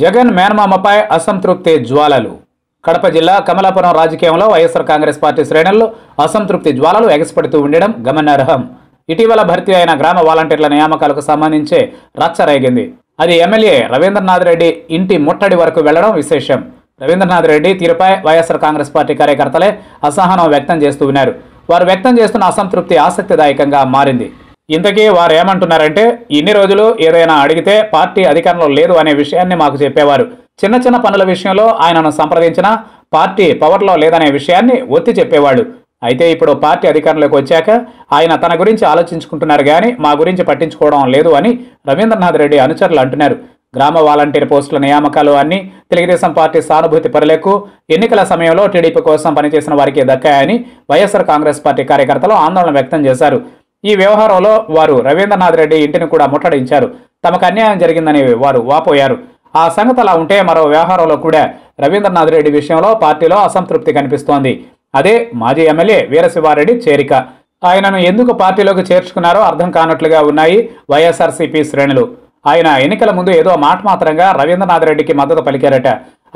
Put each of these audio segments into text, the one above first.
జగన్ మేనమామపై అసంతృప్తి జ్వాలలు. కడప జిల్లా కమలాపురం రాజకీయంలో వైఎస్ఆర్ కాంగ్రెస్ పార్టీ శ్రేణుల్లో అసంతృప్తి జ్వాలలు ఎగసిపడుతూ ఉండడం గమనార్హం. ఇటీవల భర్తీ అయిన గ్రామ వాలంటీర్ల నియామకాలకు సంబంధించి రచ్చ రేగింది. అది ఎమ్మెల్యే రవీంద్రనాథ్ రెడ్డి ఇంటి ముట్టడి వరకు వెళ్లడం విశేషం. రవీంద్రనాథ్ రెడ్డి తీరుపై వైఎస్ఆర్ కాంగ్రెస్ పార్టీ కార్యకర్తలే అసహనం వ్యక్తం చేస్తూ ఉన్నారు. వారు వ్యక్తం చేస్తున్న అసంతృప్తి ఆసక్తిదాయకంగా మారింది. ఇంతకీ వారు ఏమంటున్నారంటే, ఇన్ని రోజులు ఏదైనా అడిగితే పార్టీ అధికారంలో లేదు అనే విషయాన్ని మాకు చెప్పేవారు. చిన్న చిన్న పనుల విషయంలో ఆయనను సంప్రదించినా పార్టీ పవర్లో లేదనే విషయాన్ని ఒత్తి చెప్పేవాడు. అయితే ఇప్పుడు పార్టీ అధికారంలోకి వచ్చాక ఆయన తన గురించి ఆలోచించుకుంటున్నారు కానీ మా గురించి పట్టించుకోవడం లేదు అని రవీంద్రనాథ్ రెడ్డి అనుచరులు అంటున్నారు. గ్రామ వాలంటీర్ పోస్టుల నియామకాలు అన్నీ తెలుగుదేశం పార్టీ సానుభూతి పరులకు, ఎన్నికల సమయంలో టీడీపీ కోసం పనిచేసిన వారికి దక్కాయని వైఎస్ఆర్ కాంగ్రెస్ పార్టీ కార్యకర్తలు ఆందోళన వ్యక్తం చేశారు. ఈ వ్యవహారంలో వారు రవీంద్రనాథ్ రెడ్డి ఇంటిని కూడా ముట్టడించారు. తమకు అన్యాయం జరిగిందని వారు వాపోయారు. ఆ సంగతి అలా ఉంటే మరో వ్యవహారంలో కూడా రవీంద్రనాథ్ రెడ్డి విషయంలో పార్టీలో అసంతృప్తి కనిపిస్తోంది. అదే మాజీ ఎమ్మెల్యే వీరశివారెడ్డి చేరిక. ఆయనను ఎందుకు పార్టీలోకి చేర్చుకున్నారో అర్థం కానట్లుగా ఉన్నాయి వైఎస్ఆర్సీపీ శ్రేణులు. ఆయన ఎన్నికల ముందు ఏదో మాట మాత్రంగా రవీంద్రనాథ్ రెడ్డికి మద్దతు పలికారట.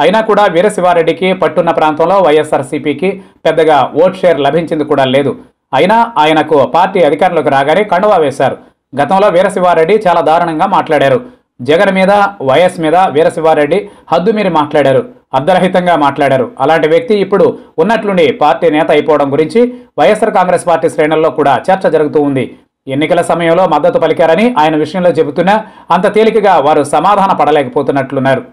అయినా కూడా వీరశివారెడ్డికి పట్టున్న ప్రాంతంలో వైఎస్ఆర్సీపీకి పెద్దగా ఓట్ షేర్ లభించింది కూడా లేదు. అయినా ఆయనకు పార్టీ అధికారంలోకి రాగానే కండువా వేశారు. గతంలో వీరశివారెడ్డి చాలా దారుణంగా మాట్లాడారు. జగన్ మీద, వైఎస్ మీద వీరశివారెడ్డి హద్దుమీరి మాట్లాడారు, అర్ధరహితంగా మాట్లాడారు. అలాంటి వ్యక్తి ఇప్పుడు ఉన్నట్లుండి పార్టీ నేత అయిపోవడం గురించి వైఎస్ఆర్ కాంగ్రెస్ పార్టీ శ్రేణుల్లో కూడా చర్చ జరుగుతూ ఉంది. ఎన్నికల సమయంలో మద్దతు పలికారని ఆయన విషయంలో చెబుతున్నా అంత తేలికగా వారు సమాధాన పడలేకపోతున్నట్లున్నారు.